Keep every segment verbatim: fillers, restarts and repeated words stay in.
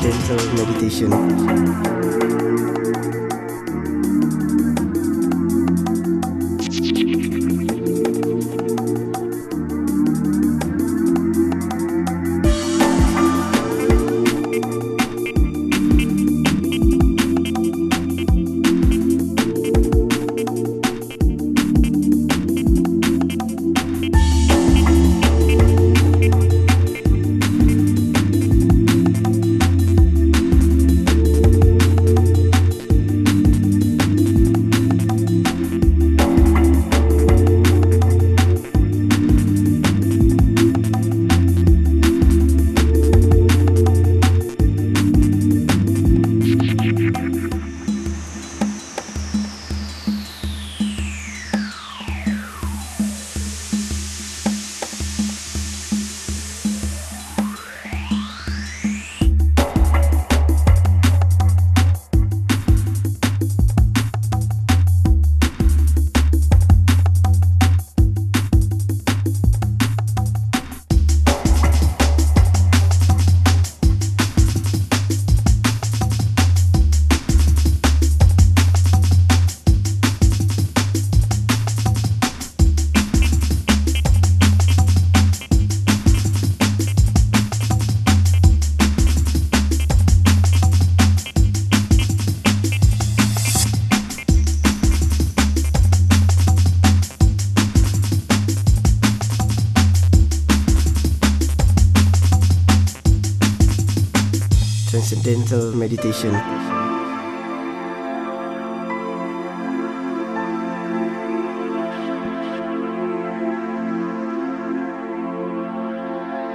Transcendental Meditation.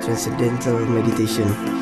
Transcendental Meditation. Transcendental Meditation.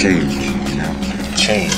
change, you know, change.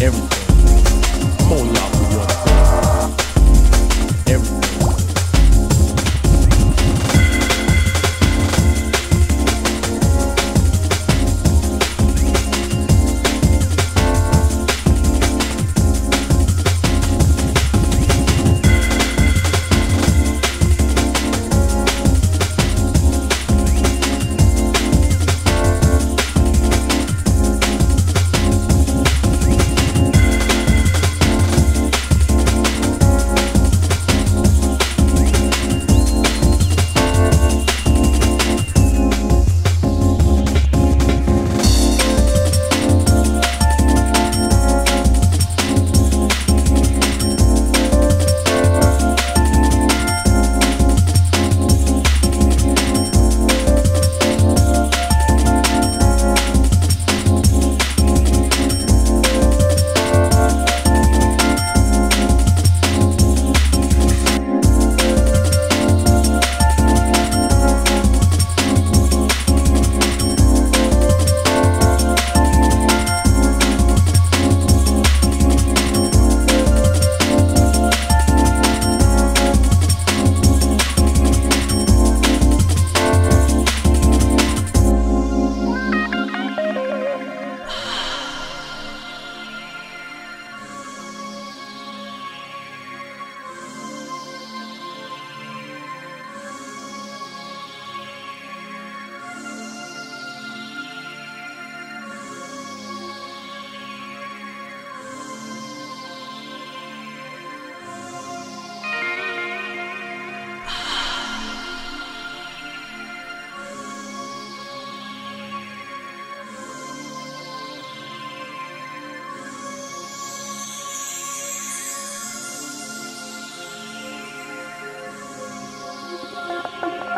everything. Come on, y'all.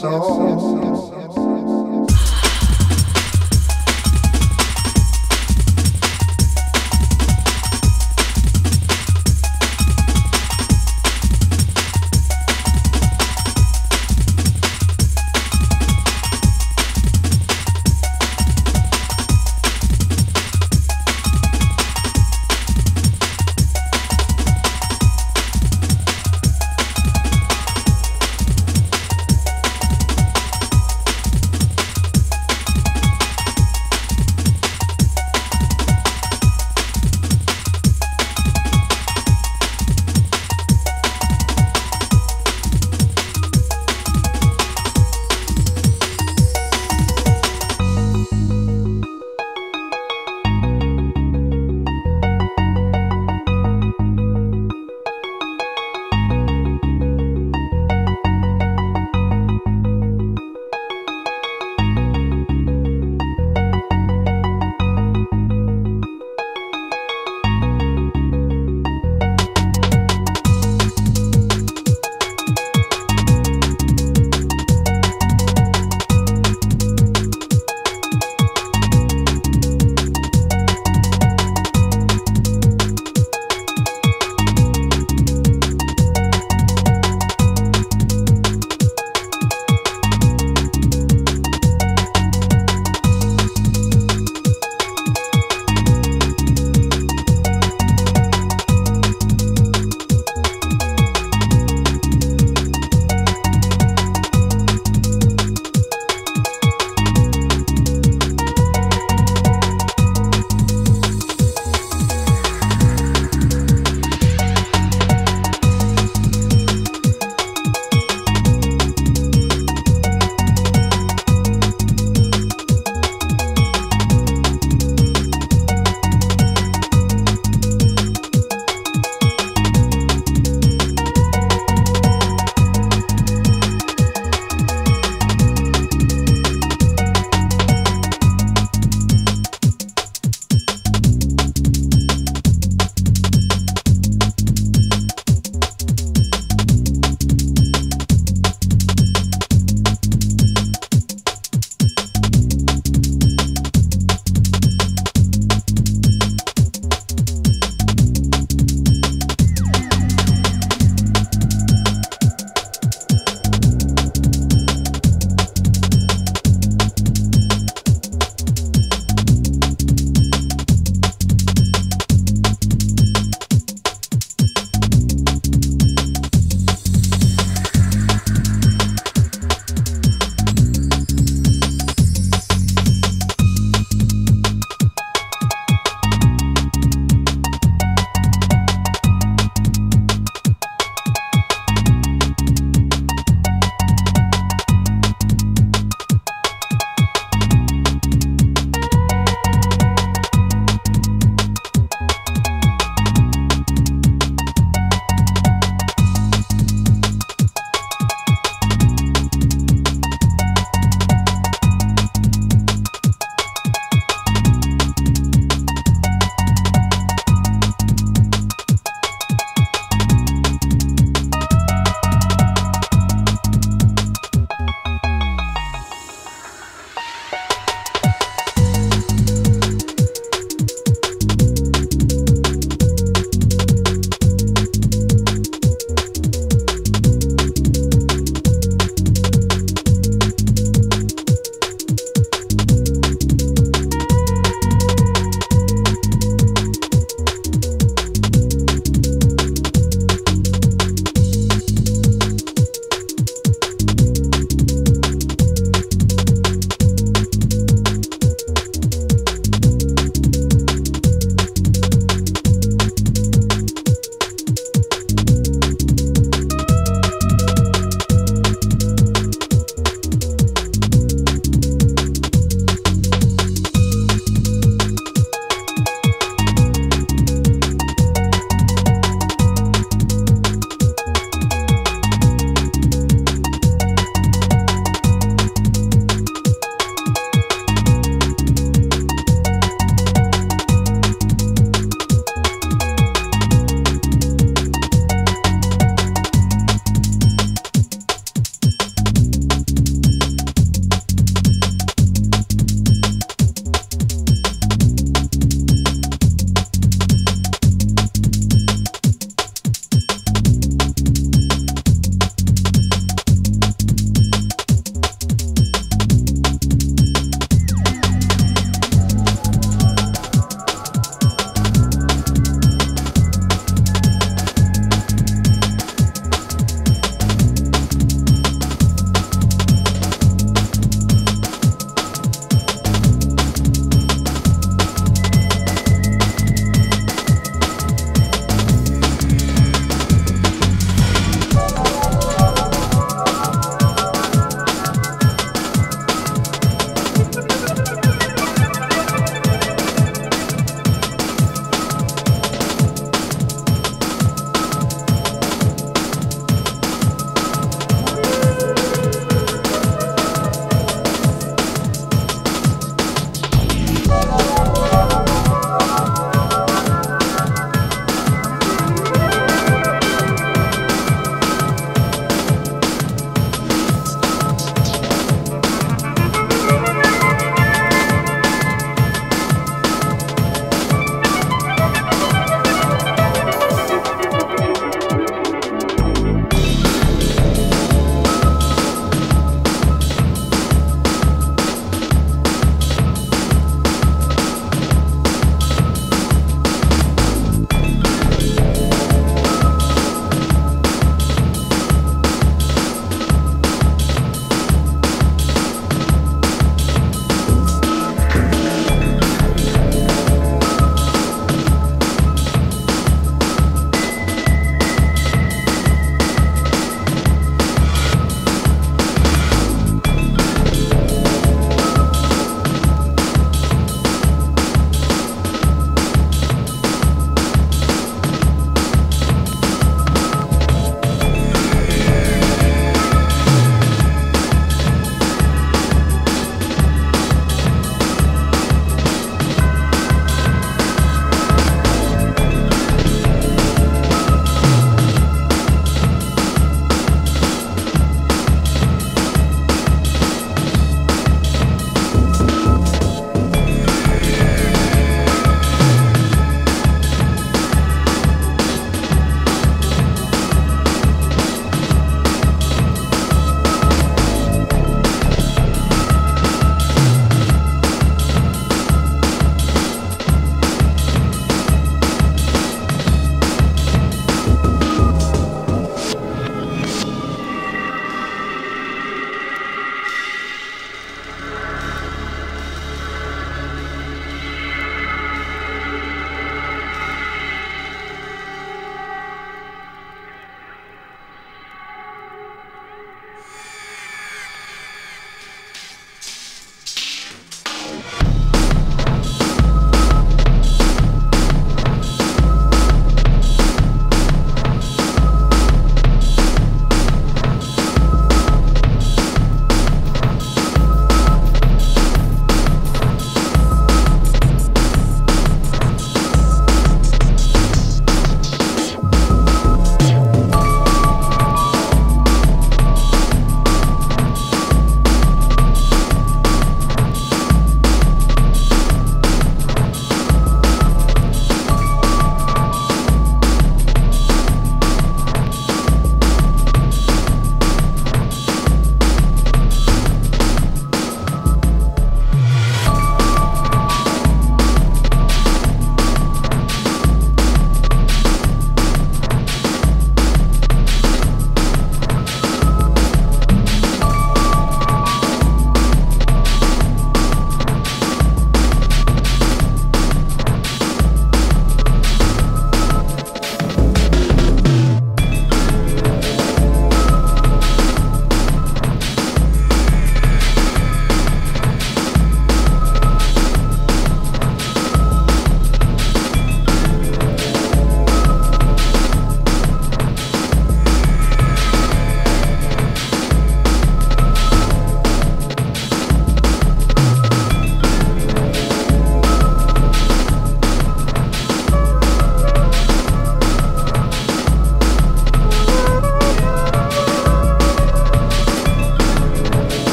soul.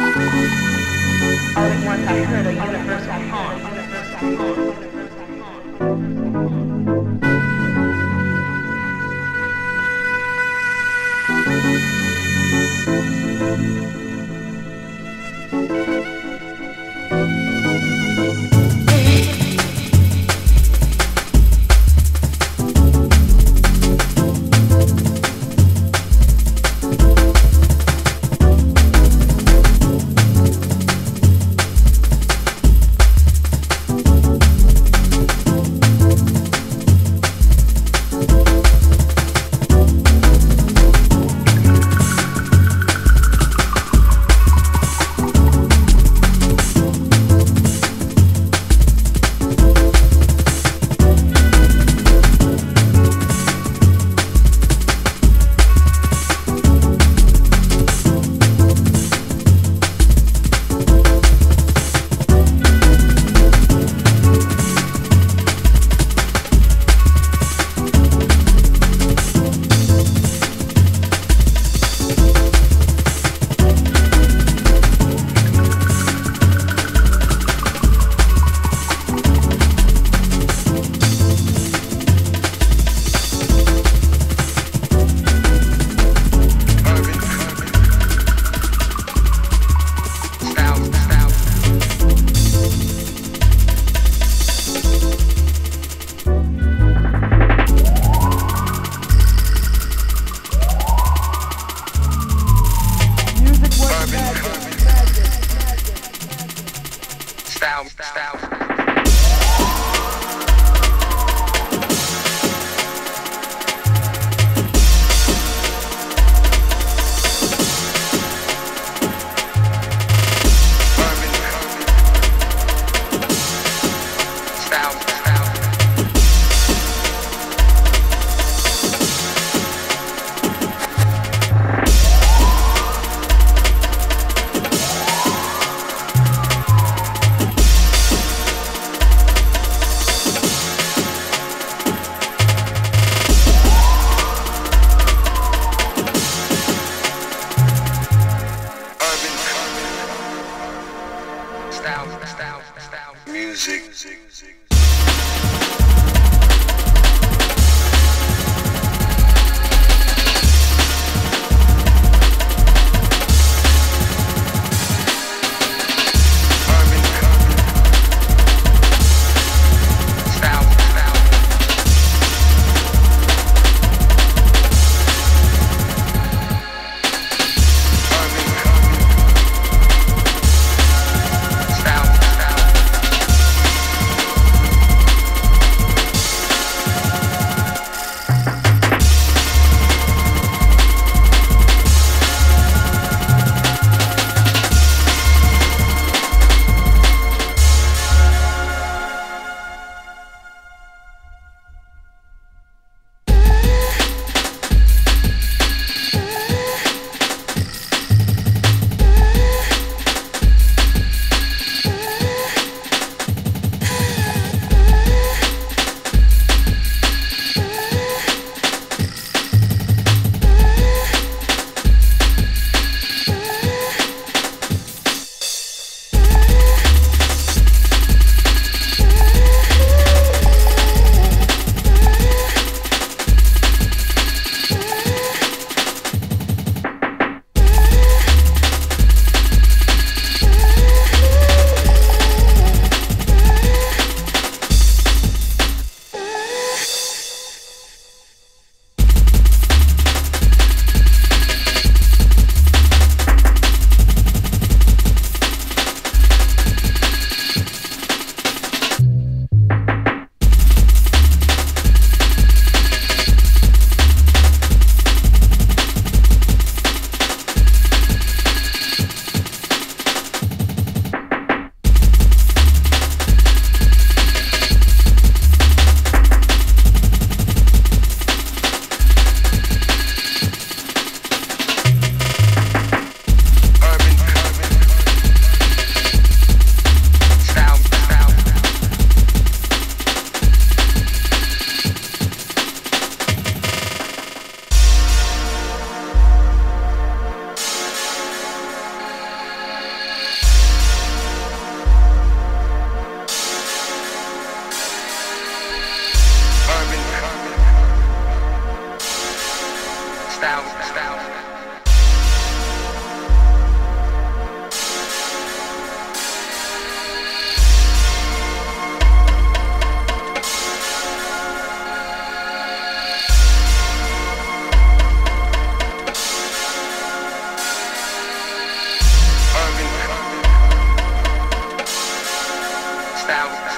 Once I heard a universal harm. Style, style, style. Style, style, style, music, music, music. thousand.